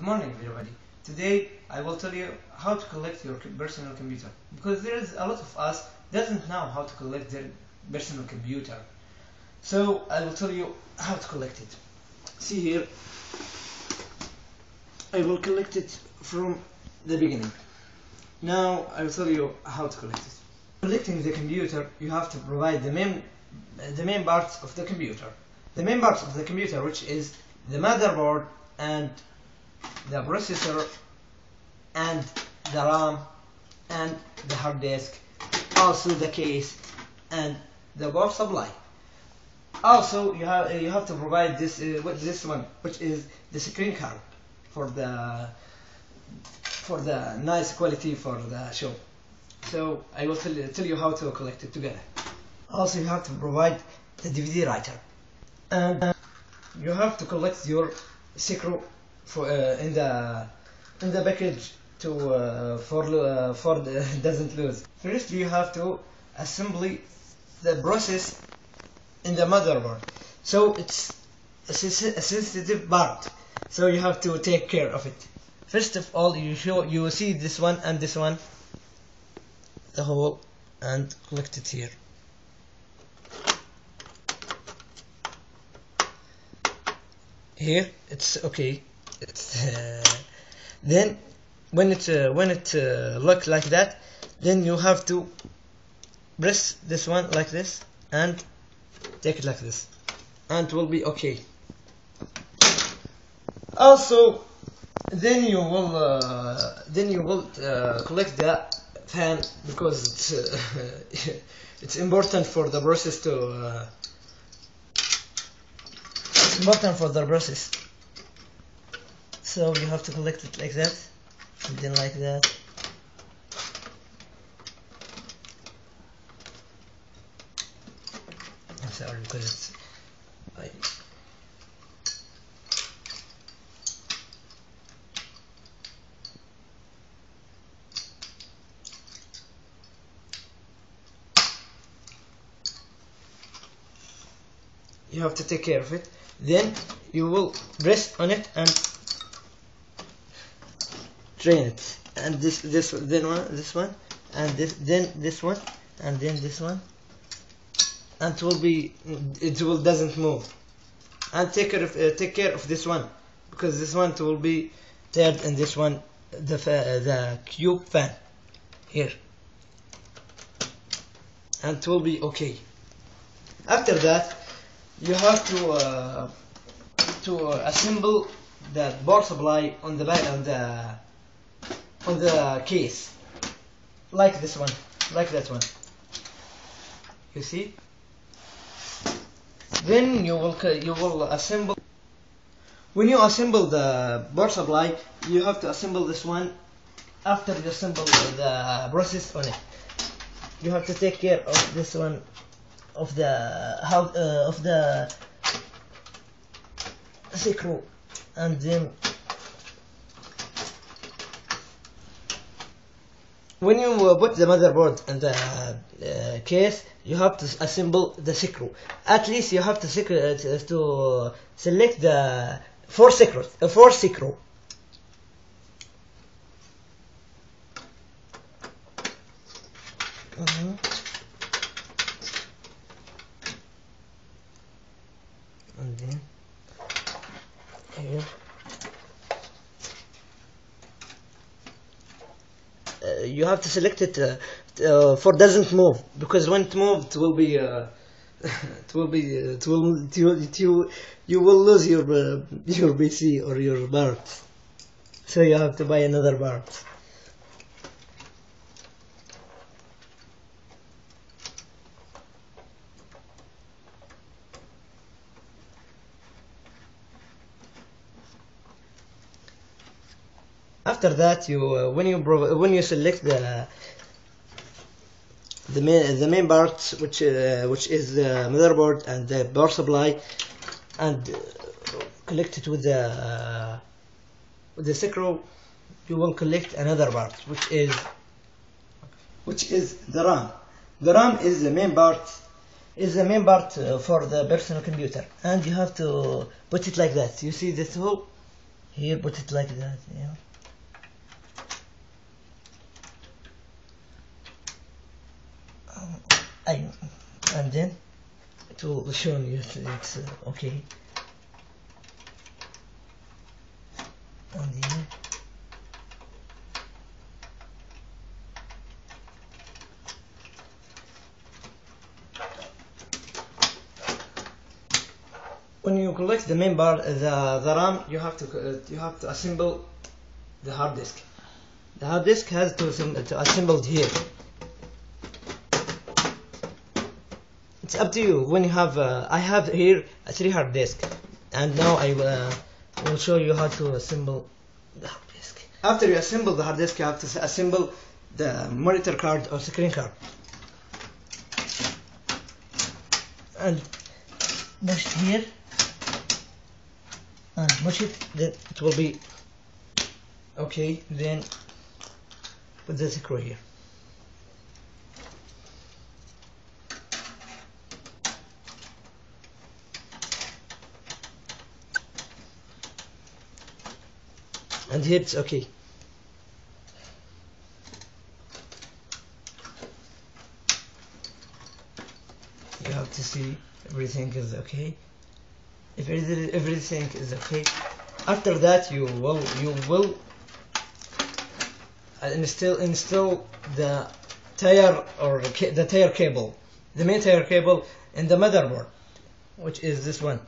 Good morning, everybody. Today I will tell you how to collect your personal computer, because there is a lot of us doesn't know how to collect their personal computer. So I will tell you how to collect it. See here, I will collect it from the beginning. Now I will tell you how to collect it. Collecting the computer, you have to provide the main parts of the computer. The main parts of the computer, which is the motherboard and the processor and the RAM and the hard disk, also the case and the power supply. Also, you have to provide this one, which is the screen card for the nice quality for the show. So I will tell you how to collect it together. Also, you have to provide the DVD writer, and you have to collect your secret in the package for doesn't lose. First, you have to assembly the process in the motherboard. So it's a sensitive part. So you have to take care of it. First of all, you see this one and this one, the hole, and collect it here. Here it's okay. Then when it looks like that, then you have to press this one like this and take it like this, and it will be okay. Also, then you will collect the fan, because it's it's important for the process to So you have to collect it like that, and then like that. I'm sorry, because it's... You have to take care of it. Then you will press on it and drain it, and this one, then this one, and this one, and it will doesn't move. And take care of this one, because this one will be teared, and this one the cube fan here, and it will be okay. After that, you have to assemble the power supply on the back and on the case, like this one, like that one. You see? Then you will assemble. When you assemble the power supply, you have to assemble this one. After you assemble the process on it, you have to take care of this one, of the screw, and then. When you put the motherboard in the case, you have to assemble the screw. At least you have to select the four screw. And then here. You have to select it for doesn't move, because when it moves, you will lose your PC or your parts. So you have to buy another part. After that, when you select the main parts, which is the motherboard and the power supply, and collect it with the screw, you will collect another part, which is the RAM. The RAM is the main part for the personal computer, and you have to put it like that. You see this hole He put it like that, yeah. And then to show you it's okay. And here. When you collect the main bar, the RAM, you have to assemble the hard disk. The hard disk has to assemble here. It's up to you. When you have, I have here a 3 hard disk, and now I will show you how to assemble the hard disk. After you assemble the hard disk, you have to assemble the monitor card or screen card. And push it here. And push it, then it will be okay. Then put the screw here. And here it's okay. You have to see everything is okay. If everything is okay, after that you will install the tire or the tire cable, the main tire cable in the motherboard, which is this one.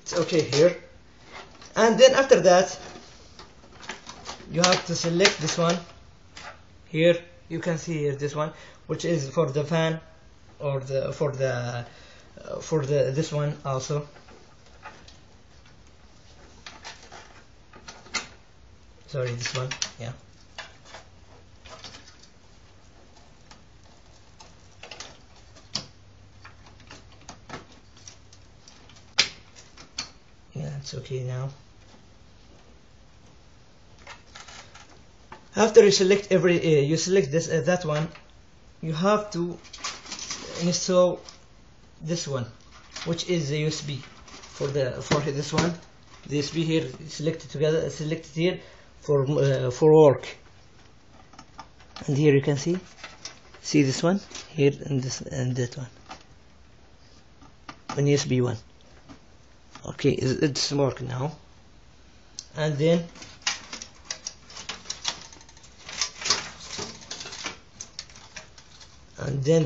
It's okay here, and then after that you have to select this one here. You can see here this one, which is for the fan or the for the this one also. Sorry, this one, yeah. It's okay now. After you select this that one, you have to install this one, which is the USB for this one. The USB here selected together, selected here for work. And here you can see this one here and this and that one. And USB one. Okay, it's working now. And then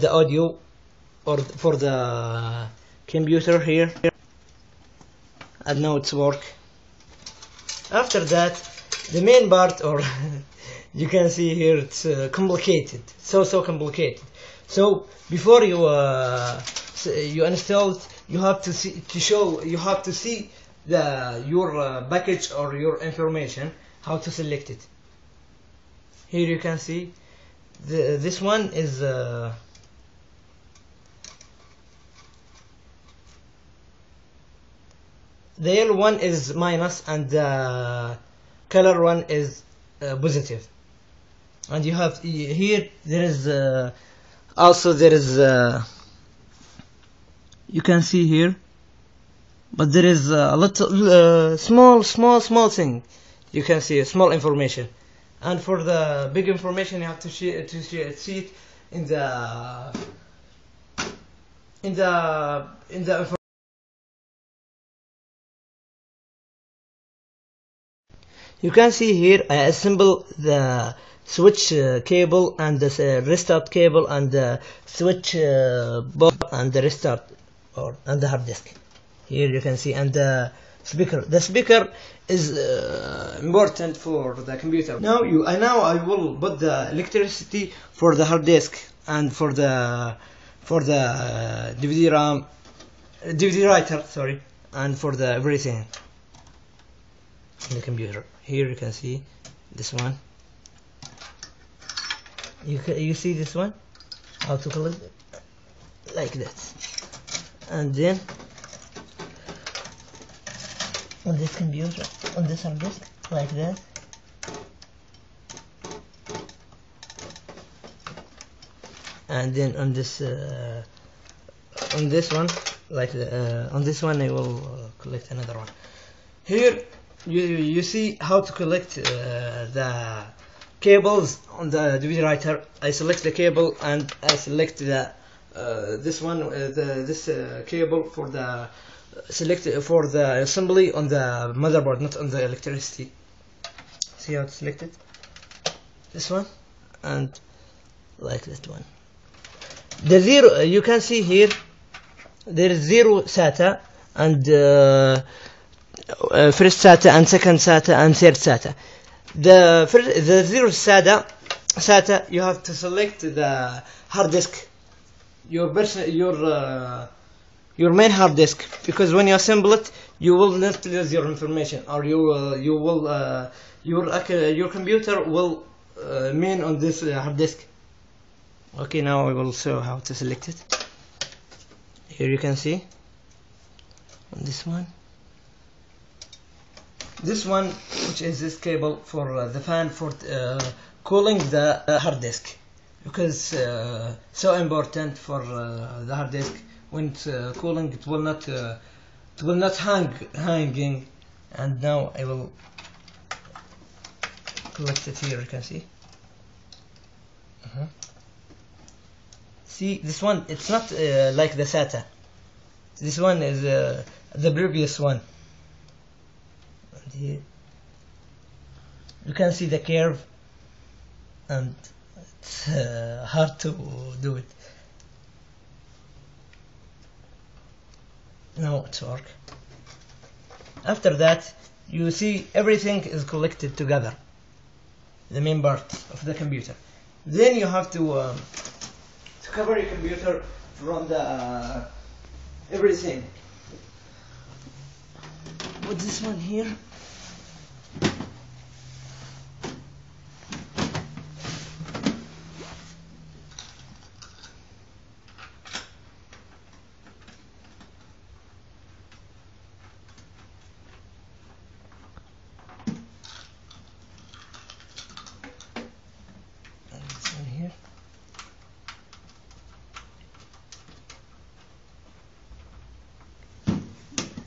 the audio or for the computer here, and now it's work. After that, the main part, or you can see here it's complicated, so complicated. So before you install it, you have to see your package or your information, how to select it. Here you can see this one is the yellow one is minus, and the color one is positive. And you have here there is also there is you can see here, but there is a little small thing. You can see a small information, and for the big information you have to see it in the you can see here. I assemble the switch cable and the restart cable and the switch board and the restart and the hard disk. Here you can see, and the speaker. The speaker is important for the computer. Now I will put the electricity for the hard disk and for the DVD writer, sorry, and for the everything in the computer. Here you can see this one. You see this one? How to collect it? Like that. And then on this computer, on this hard disk, like that. And then on this one, like on this one I will collect another one. Here you see how to collect the cables on the DVD writer. I select the cable and I select the this one, this cable for the for the assembly on the motherboard, not on the electricity. See how it's selected? This one and like that one. The zero, you can see here there is zero SATA and first SATA and second SATA and third SATA. The zero SATA, you have to select the hard disk, your main hard disk, because when you assemble it, you will not lose your information, or your computer will main on this hard disk. Okay, now I will show how to select it. Here you can see on this one. This one, which is this cable for the fan for cooling the hard disk, because so important for the hard disk. When it's cooling, it will not hanging. And now I will collect it here. You can see. See this one? It's not like the SATA. This one is the previous one. Here you can see the curve, and it's hard to do it. Now it's work. After that, you see everything is collected together, the main part of the computer. Then you have to cover your computer from the everything. Put this one here.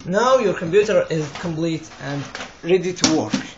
Now your computer is complete and ready to work.